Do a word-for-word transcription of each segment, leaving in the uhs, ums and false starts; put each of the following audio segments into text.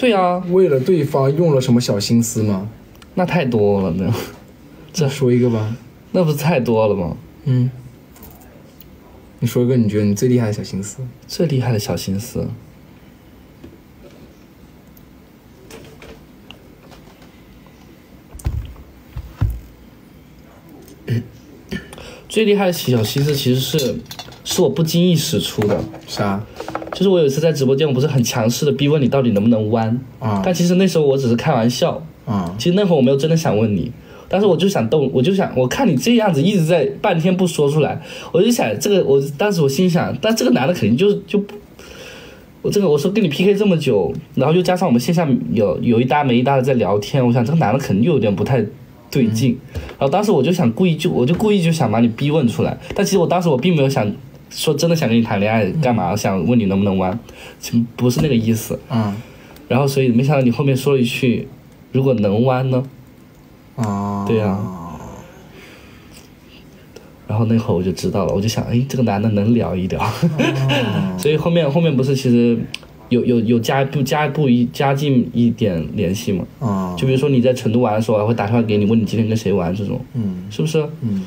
对啊，为了对方用了什么小心思吗？那太多了呢。再说一个吧。那不是太多了吗？嗯。你说一个你觉得你最厉害的小心思。最厉害的小心思。最厉害的小心思其实是，是我不经意使出的。啥？就是我有一次在直播间，我不是很强势的逼问你到底能不能弯啊？但其实那时候我只是开玩笑啊。其实那会儿我没有真的想问你，但是我就想动，我就想，我看你这样子一直在半天不说出来，我就想这个，我当时我心想，但这个男的肯定就是就，我这个我说跟你 P K 这么久，然后又加上我们线下有有一搭没一搭的在聊天，我想这个男的肯定有点不太对劲。嗯、然后当时我就想故意就我就故意就想把你逼问出来，但其实我当时我并没有想。说真的想跟你谈恋爱干嘛？嗯、想问你能不能玩，不是那个意思。嗯。然后所以没想到你后面说了一句，如果能弯呢？啊。对呀、啊。然后那会儿我就知道了，我就想，哎，这个男的能聊一聊。啊、所以后面后面不是其实有有有加不加不一加进一点联系嘛？啊。就比如说你在成都玩的时候，我还会打电话给你，问你今天跟谁玩这种。嗯。是不是？嗯。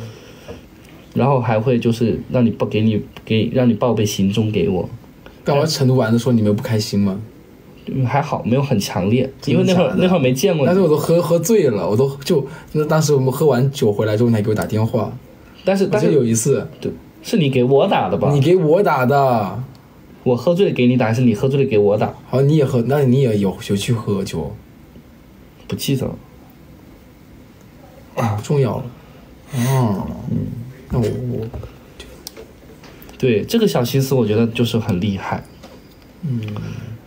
然后还会就是让你报给你给让你报备行踪给我。但我在成都玩的时候，你们不开心吗？还好，没有很强烈，因为那会儿那会儿没见过你。但是我都喝喝醉了，我都就那当时我们喝完酒回来之后，你还给我打电话。但是但是有一次，对，是你给我打的吧？你给我打的，我喝醉了给你打，还是你喝醉了给我打？好，你也喝，那你也有有去喝酒？不记得了，啊，不重要了，哦、啊，嗯。那我我，对这个小心思，我觉得就是很厉害。嗯，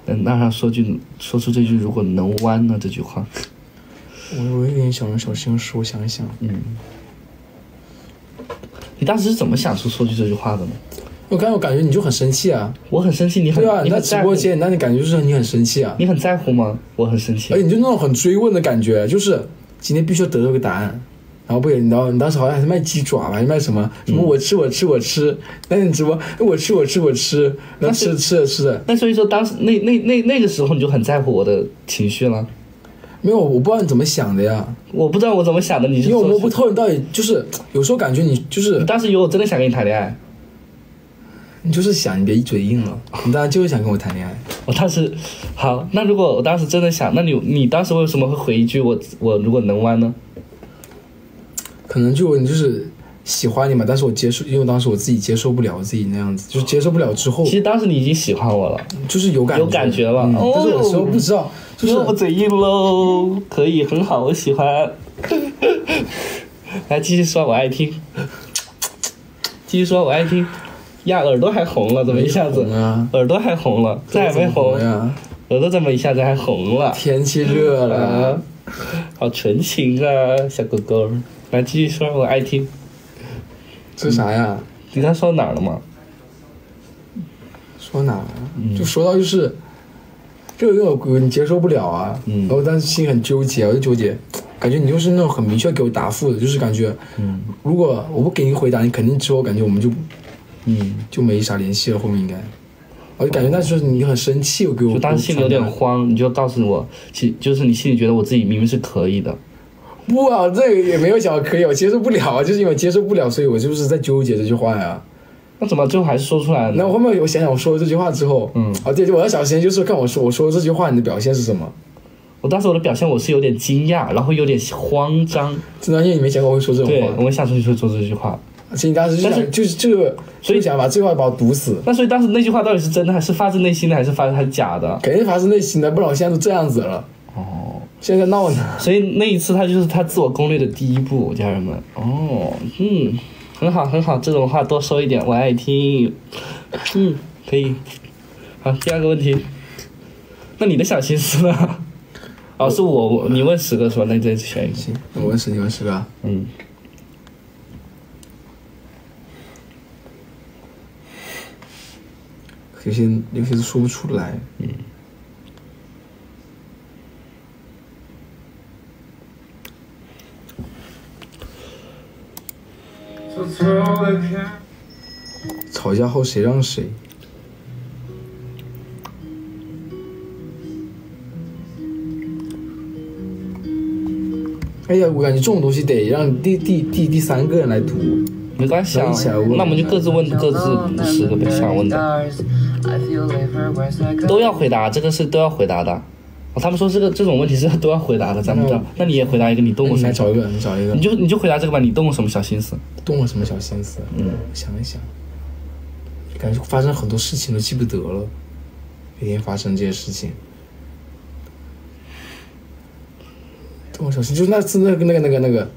能让他说句说出这句“如果能弯呢”这句话，我我有点想用小心思，我想一想。嗯，你当时是怎么想出说句这句话的呢？我刚才我感觉你就很生气啊！我很生气，你很对啊！你在直播间，那你感觉就是你很生气啊？你很在乎吗？我很生气。而且你就那种很追问的感觉，就是今天必须要得到个答案。然后不给你，你当时好像还是卖鸡爪吧，还是卖什么什么我吃我吃我吃，那你直播我吃我吃我吃，那吃吃吃。那所以说当时那那那那个时候你就很在乎我的情绪了？没有，我不知道你怎么想的呀。我不知道我怎么想的，你就因为我摸不透你到底就是有时候感觉你就是。你当时以为我真的想跟你谈恋爱？你就是想，你别一嘴硬了，你当时就是想跟我谈恋爱。我当时好，那如果我当时真的想，那你你当时为什么会回一句我我如果能弯呢？可能就你就是喜欢你嘛，但是我接受，因为当时我自己接受不了自己那样子，就是接受不了之后。其实当时你已经喜欢我了，就是有感觉有感觉了，嗯哦、但是有时候不知道，就是我嘴硬喽，可以很好，我喜欢。来继续说，我爱听。继续说，我爱听。呀，耳朵还红了，怎么一下子？啊、耳朵还红了，再没红呀？耳朵怎么一下子还红了？天气热了，啊、好纯情啊，小狗狗。来继续说，我爱听。这啥呀？你刚说哪儿了吗？说哪儿了？嗯、就说到就是，这个我你接受不了啊。嗯。然后但是心里很纠结，我就纠结，感觉你就是那种很明确给我答复的，就是感觉，嗯，如果我不给你回答，你肯定之后感觉我们就，嗯，就没啥联系了，后面应该。我就感觉那时候你很生气，我给我。就当时心里有点慌，你就告诉我，其就是你心里觉得我自己明明是可以的。不啊，这个也没有想可以，我接受不了，就是因为接受不了，所以我就是在纠结这句话呀。那怎么最后还是说出来了？那我后面我想想，我说这句话之后，嗯，啊对，我要小心，就是看我说我说这句话你的表现是什么。我当时我的表现我是有点惊讶，然后有点慌张。真的，因为你没想过我会说这种话。对，我们下次就说这句话。而且你当时就想，就是这个，所以想把这句话把我堵死。那所以当时那句话到底是真的，还是发自内心的，还是发还是假的？肯定是发自内心的，不然我现在都这样子了。哦。现在闹呢，所以那一次他就是他自我攻略的第一步，家人们。哦，嗯，很好很好，这种话多说一点，我爱听。嗯，可以。好，第二个问题，那你的小心思呢？哦，是我，我你问十个是吧？那你再选一个。行，我问十，你问十个。嗯。有些有些是说不出来。嗯。吵架后谁让谁？ 哎呀，我感觉这种东西得让第第第第三个人来读，没关系啊，那我们就各自问各自十个想问的，都要回答，这个是都要回答的。哦，他们说这个这种问题是都要回答的，咱们知道。那你也回答一个，你动过什么？你找一个，你找一个，你就你就回答这个吧。你动过什么小心思？动过什么小心思？嗯，想一想，感觉发生很多事情都记不得了，每天发生这些事情。 动我小心，就是那次那个那个那个那个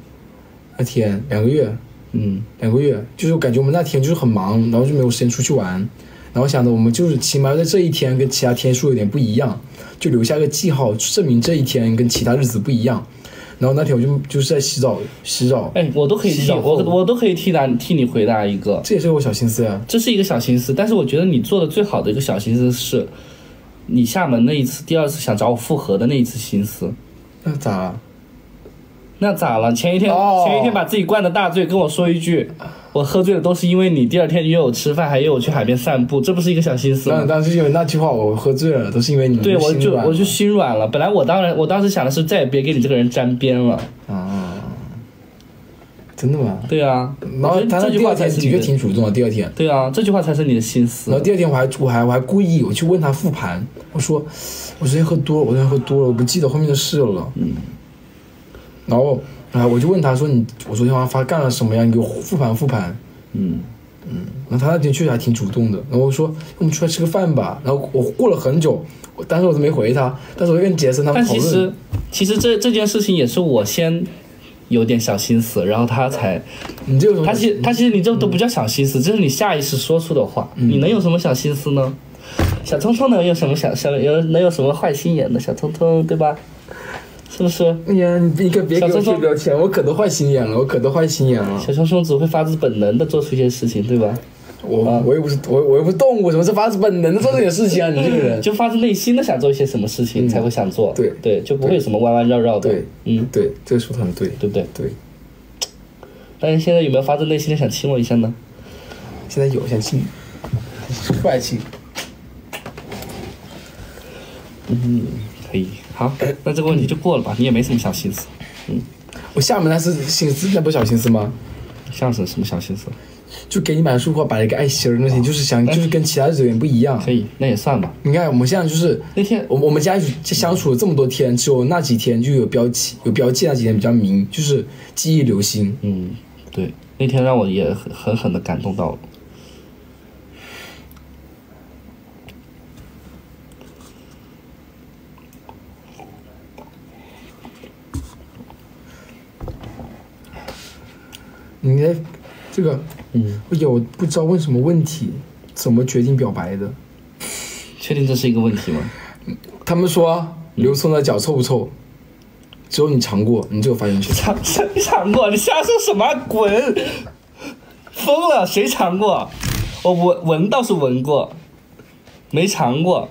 那天两个月，嗯，两个月，就是我感觉我们那天就是很忙，然后就没有时间出去玩，然后想着我们就是起码在这一天跟其他天数有点不一样，就留下个记号，证明这一天跟其他日子不一样。然后那天我就就是在洗澡，洗澡，哎，我都可以替我我都可以替你替你回答一个，这也是我小心思呀、啊，这是一个小心思，但是我觉得你做的最好的一个小心思是，你厦门那一次，第二次想找我复合的那一次心思，那咋？ 那咋了？前一天、oh. 前一天把自己灌的大醉，跟我说一句，我喝醉的都是因为你。第二天约我吃饭，还约我去海边散步，这不是一个小心思吗？但是因为那句话，我喝醉了，都是因为你。对，我就我就心软了。本来我当然我当时想的是再也别给你这个人沾边了。啊，真的吗？对啊。然后他第二天的确挺主动的。第二天。对啊，这句话才是你的心思。然后第二天我还我还我还故意我去问他复盘，我说我昨天喝多了，我昨天喝多了，我不记得后面的事了。嗯。 然后，啊，我就问他说：“你，我昨天晚上发干了什么呀？你给我复盘复盘。嗯”嗯嗯。然后他那天确实还挺主动的。然后我说：“我们出来吃个饭吧。”然后我过了很久，我但是我都没回他。但是我跟杰森他们讨论。但其实，其实这这件事情也是我先有点小心思，然后他才。你这有什么？他其实他其实你这都不叫小心思，嗯、这是你下意识说出的话。嗯、你能有什么小心思呢？小聪聪能有什么小小有能有什么坏心眼的？小聪聪对吧？ 是不是？哎呀，你你可别给我贴标签，我可多坏心眼了，我可多坏心眼了。小聪聪只会发自本能的做出一些事情，对吧？我、啊、我又不是我我又不是动物，什么是发自本能的做这些事情啊？你这个人就发自内心的想做一些什么事情才会想做，嗯、对对，就不会什么弯弯绕绕的。对，嗯，对，这个说的很对，对不对？对。但是现在有没有发自内心的想亲我一下呢？现在有想亲，不爱亲。嗯，可以。 好，那这个问题就过了吧，你也没什么小心思。嗯，我厦门那是心思，那不小心思吗？像是什么小心思？就给你买束花，摆了一个爱心儿那些，哦、就是想，就是跟其他人有点不一样。可以，那也算吧。你看我们现在就是那天，我我们家相处了这么多天，只有那几天就有标记，有标记那几天比较明，就是记忆犹新。嗯，对，那天让我也很狠狠的感动到了。 你的这个，嗯，我有不知道问什么问题，怎么决定表白的？确定这是一个问题吗？他们说刘聪的脚臭不臭？只有你尝过，你只有发言权。尝尝尝过？你瞎说什么？滚！疯了？谁尝过？我闻闻倒是闻过，没尝过。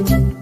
Thank you.